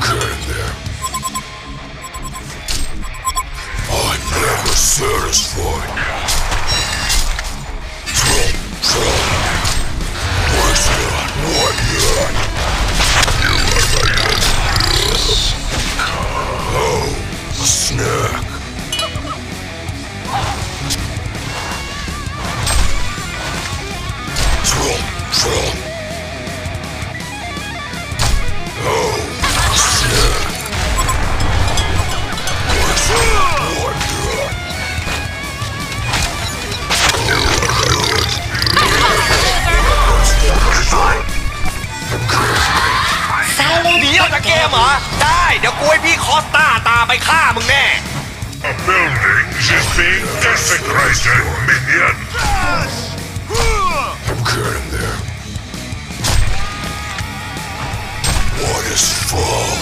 get in there. I'm never satisfied. Where's that one yet? You are my enemy. Oh, a snack. A building is being desecrated, minion! I'm getting there. What is fall?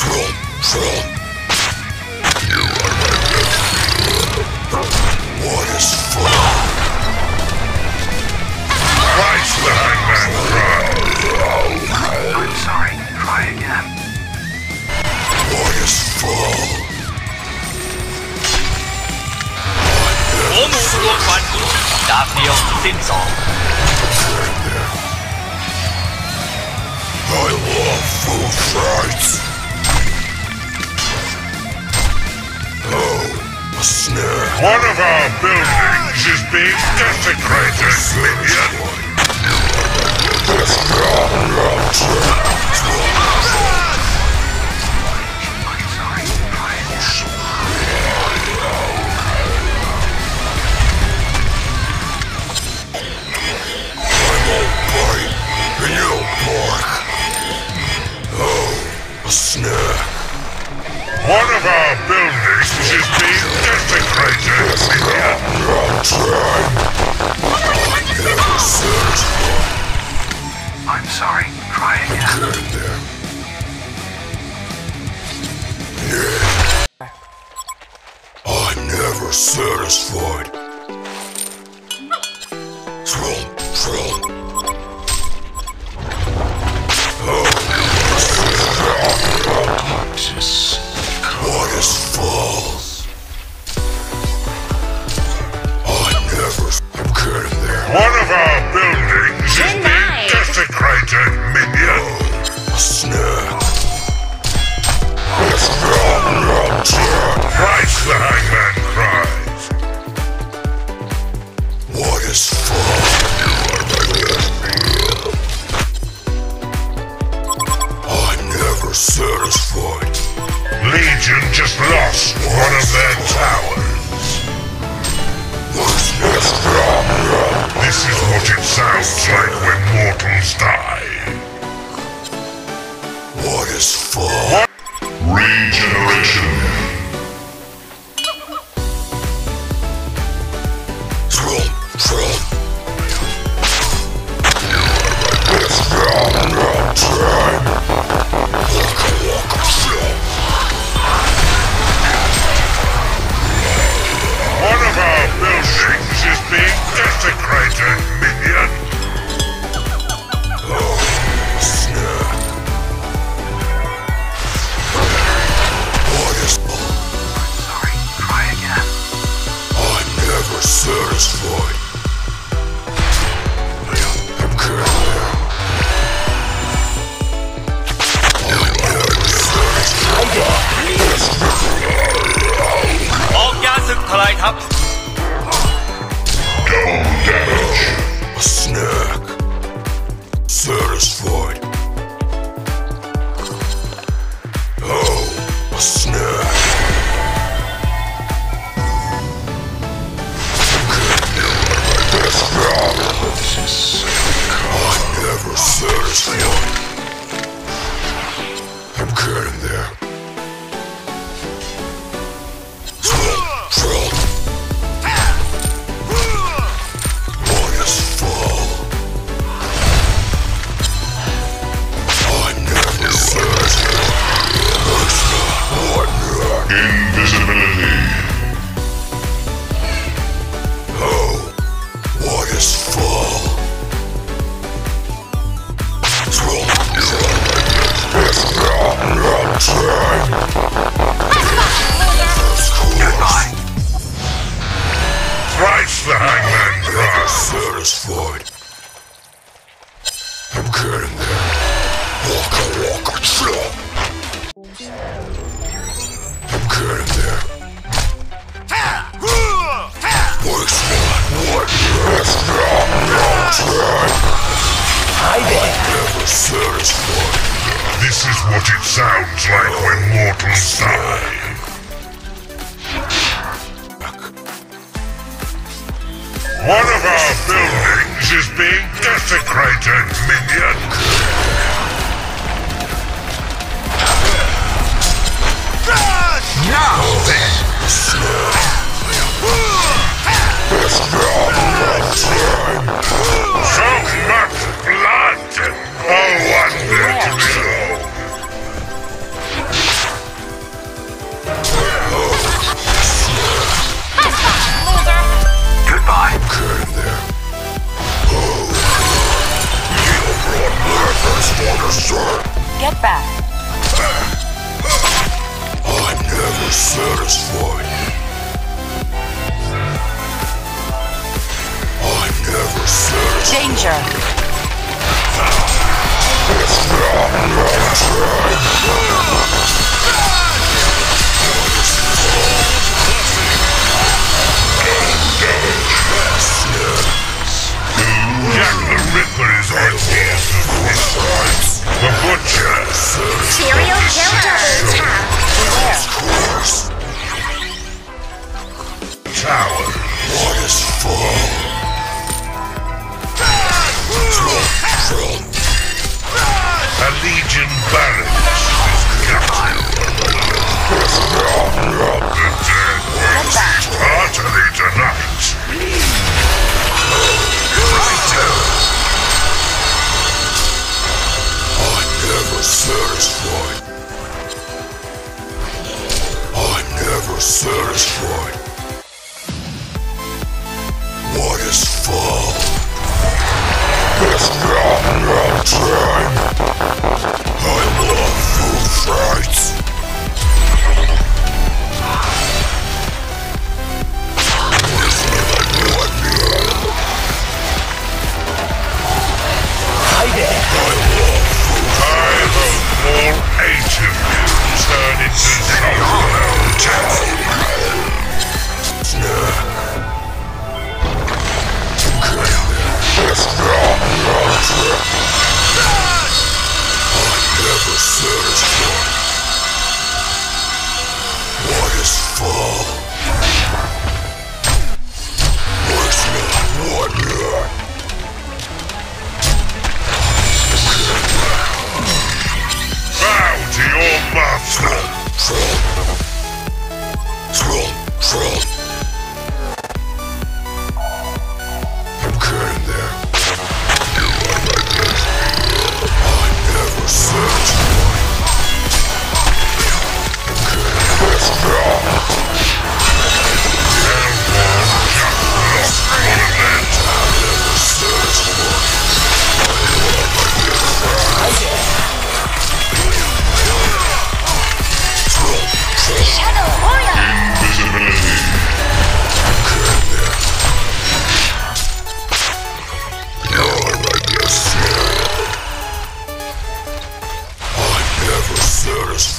You are my enemy. What is fall? Right behind that crowd! I'm sorry, try again. I love food fights. Oh, a snare. One of our buildings is being desecrated, minion. One of our buildings is being desecrated. I'm sorry, try again. I'm never satisfied. the Hangman Cross. I'm getting there. Waka waka chop. I'm getting there. Works not what I never satisfied. This is what it sounds like when mortals die. One of our buildings is being desecrated, minion! Now then! It's so much blood! No wonder to be goodbye! Get back! I'm never satisfied. I'm never satisfied. Danger! It's not Jack the Ripper is on the Butcher! Serial killer! Tower! What is fall? A legion barracks is captured! Artery tonight! I'm never satisfied. I'm never satisfied. What is fall? It's not your time. I love food fights. I never searched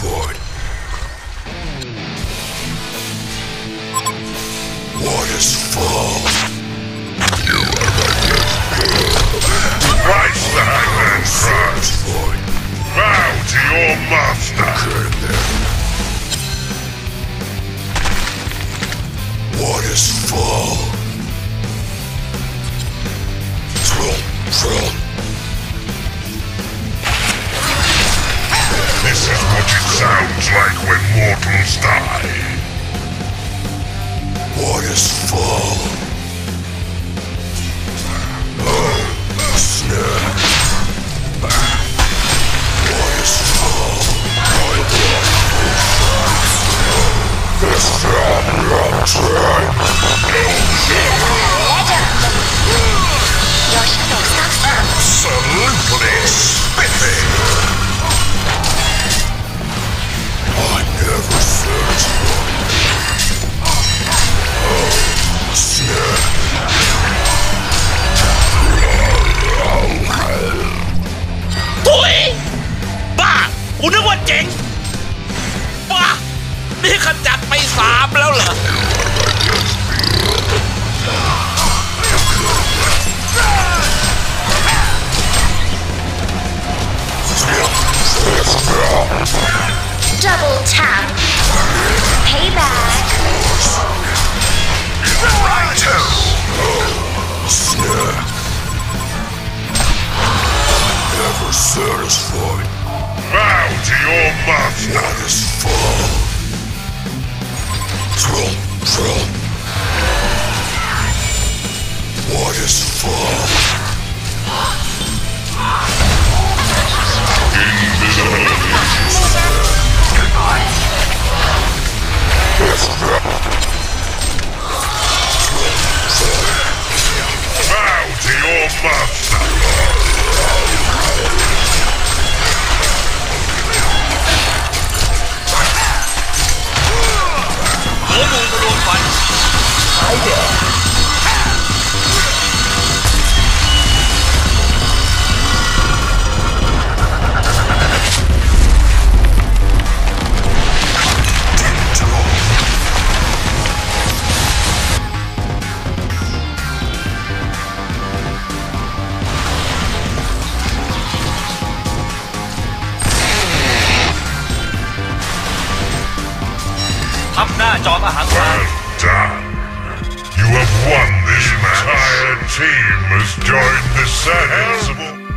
for it. Oh, Team has joined the service.